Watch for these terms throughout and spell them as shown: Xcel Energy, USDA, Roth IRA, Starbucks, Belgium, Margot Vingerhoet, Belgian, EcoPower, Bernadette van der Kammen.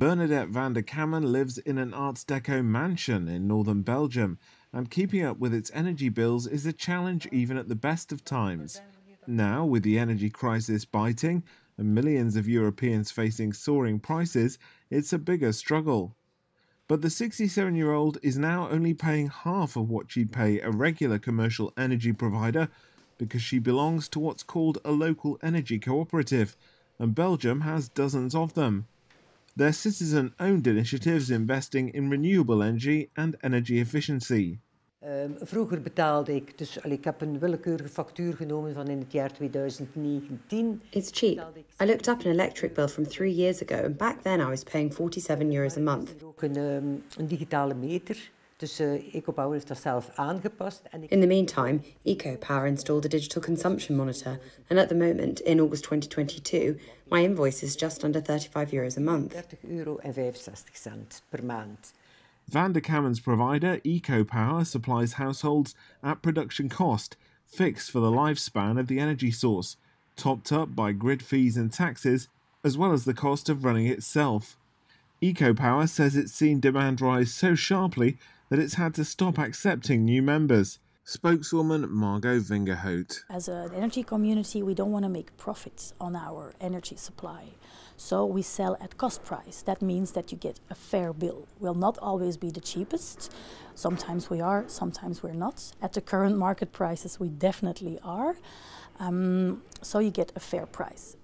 Bernadette van der Kammen lives in an Art Deco mansion in northern Belgium, and keeping up with its energy bills is a challenge even at the best of times. Now, with the energy crisis biting and millions of Europeans facing soaring prices, it's a bigger struggle. But the 67-year-old is now only paying half of what she'd pay a regular commercial energy provider because she belongs to what's called a local energy cooperative, and Belgium has dozens of them. They're citizen-owned initiatives investing in renewable energy and energy efficiency. Vroeger betaalde ik, dus ik heb een willekeurige factuur genomen van in het jaar 2019. It's cheap. I looked up an electric bill from 3 years ago, and back then I was paying €47 a month. Ook een digitale meter, dus EcoPower heeft dat zelf aangepast. In the meantime, EcoPower installed a digital consumption monitor, and at the moment, in August 2022, my invoice is just under €35 a month. €30,65 per maand. Van der Kammen's provider, EcoPower, supplies households at production cost, fixed for the lifespan of the energy source, topped up by grid fees and taxes, as well as the cost of running itself. EcoPower says it's seen demand rise so sharply that it's had to stop accepting new members. Spokeswoman Margot Vingerhoet. As an energy community, we don't want to make profits on our energy supply. So we sell at cost price. That means that you get a fair bill. We'll not always be the cheapest. Sometimes we are, sometimes we're not. At the current market prices, we definitely are. So you get a fair price.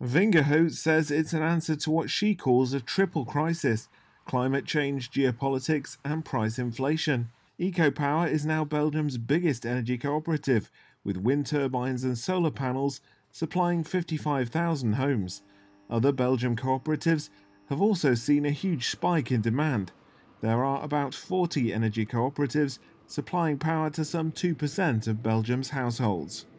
Vingerhoet says it's an answer to what she calls a triple crisis: climate change, geopolitics, and price inflation. EcoPower is now Belgium's biggest energy cooperative, with wind turbines and solar panels supplying 55,000 homes. Other Belgian cooperatives have also seen a huge spike in demand. There are about 40 energy cooperatives supplying power to some 2% of Belgium's households.